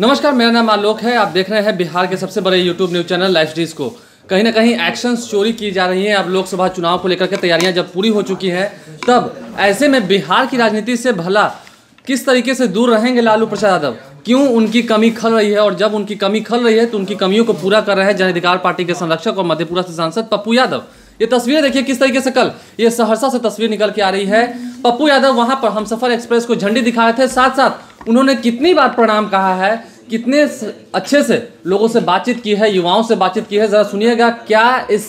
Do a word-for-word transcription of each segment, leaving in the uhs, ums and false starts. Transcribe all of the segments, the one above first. नमस्कार, मेरा नाम आलोक है। आप देख रहे हैं बिहार के सबसे बड़े YouTube news channel live series को। कहीं ना कहीं एक्शन चोरी की जा रही है। अब लोकसभा चुनाव को लेकर के तैयारियां जब पूरी हो चुकी हैं, तब ऐसे में बिहार की राजनीति से भला किस तरीके से दूर रहेंगे लालू प्रसाद यादव? क्यों उनकी कमी खल रही है? और जब उनकी कमी खल रही है तो उनकी कमियों को पूरा कर रहे हैं जन अधिकार पार्टी के संरक्षक और मध्यपुरा से सांसद पप्पू यादव। ये तस्वीरें देखिए किस तरीके से, कल ये सहरसा से तस्वीर निकल के आ रही है। पप्पू यादव वहां पर हमसफर एक्सप्रेस को झंडी दिखा रहे थे, साथ साथ उन्होंने कितनी बार प्रणाम कहा है, कितने अच्छे से लोगों से बातचीत की है, युवाओं से बातचीत की है। जरा सुनिएगा क्या इस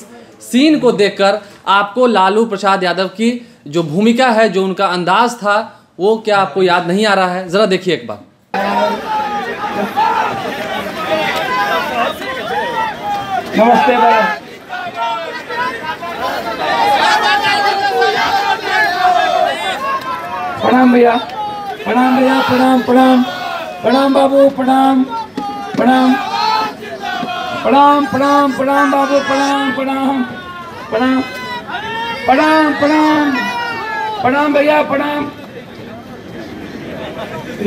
सीन को देखकर आपको लालू प्रसाद यादव की जो भूमिका है, जो उनका अंदाज था, वो क्या आपको याद नहीं आ रहा है? जरा देखिए एक बार। नमस्ते भारत, प्रणाम भैया, प्रणाम भैया, प्रणाम प्रणाम प्रणाम बाबू, प्रणाम प्रणाम प्रणाम प्रणाम प्रणाम बाबू, प्रणाम प्रणाम प्रणाम प्रणाम प्रणाम प्रणाम भैया, प्रणाम,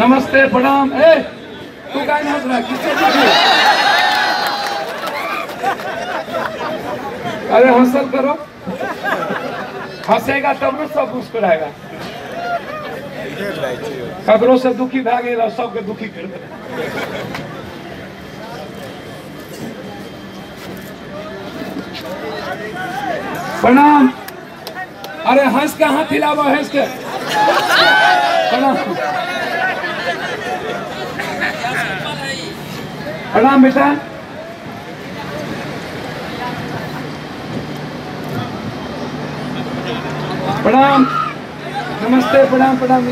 नमस्ते, प्रणाम। ए तू काय नाच रहा, किससे नाच? अरे हंसल करो, हंसेगा तब न सब मुस्कुराएगा। ककरो से दुखी भागे, सबके दुखी कर दे। प्रणाम। अरे हंस के हाथ हिलावा, हंस के प्रणाम। प्रणाम बेटा, प्रणाम, नमस्ते, प्रणाम प्रणाम।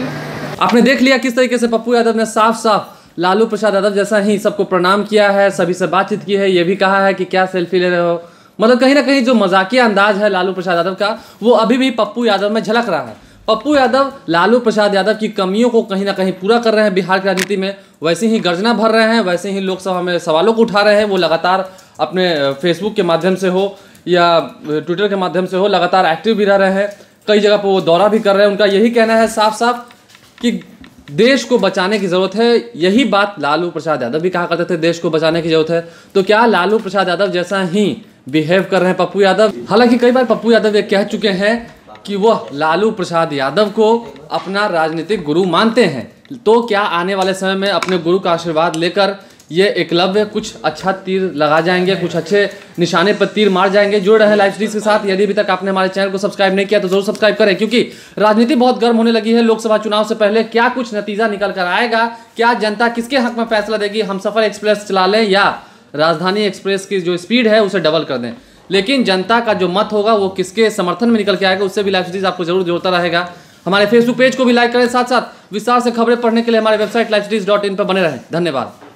आपने देख लिया किस तरीके से पप्पू यादव ने साफ साफ लालू प्रसाद यादव जैसा ही सबको प्रणाम किया है, सभी से बातचीत की है, ये भी कहा है कि क्या सेल्फी ले रहे हो। मतलब कहीं ना कहीं जो मजाकिया अंदाज है लालू प्रसाद यादव का, वो अभी भी पप्पू यादव में झलक रहा है। पप्पू यादव लालू प्रसाद यादव की कमियों को कहीं ना कहीं पूरा कर रहे हैं बिहार की राजनीति में। वैसे ही गर्जना भर रहे हैं, वैसे ही लोकसभा में सवालों को उठा रहे हैं। वो लगातार अपने फेसबुक के माध्यम से हो या ट्विटर के माध्यम से हो, लगातार एक्टिव भी रह रहे हैं, कई जगह पर वो दौरा भी कर रहे हैं। उनका यही कहना है साफ साफ कि देश को बचाने की ज़रूरत है। यही बात लालू प्रसाद यादव भी कहा करते थे, देश को बचाने की ज़रूरत है। तो क्या लालू प्रसाद यादव जैसा ही बिहेव कर रहे हैं पप्पू यादव? हालांकि कई बार पप्पू यादव ये कह चुके हैं कि वह लालू प्रसाद यादव को अपना राजनीतिक गुरु मानते हैं। तो क्या आने वाले समय में अपने गुरु का आशीर्वाद लेकर ये एकलव्य कुछ अच्छा तीर लगा जाएंगे, कुछ अच्छे निशाने पर तीर मार जाएंगे? जुड़ रहे हैं लाइव सीरीज के साथ। यदि अभी तक आपने हमारे चैनल को सब्सक्राइब नहीं किया तो जरूर सब्सक्राइब करें, क्योंकि राजनीति बहुत गर्म होने लगी है। लोकसभा चुनाव से पहले क्या कुछ नतीजा निकल कर आएगा, क्या जनता किसके हक में फैसला देगी? हमसफर एक्सप्रेस चला लें या राजधानी एक्सप्रेस की जो स्पीड है उसे डबल कर दें, लेकिन जनता का जो मत होगा वो किसके समर्थन में निकल के आएगा, उससे भी लाइव सीरीज आपको जरूर जोड़ता रहेगा। हमारे फेसबुक पेज को भी लाइक करें, साथ साथ विस्तार से खबरें पढ़ने के लिए हमारे website Live Cities dot in पर बने रहें। धन्यवाद।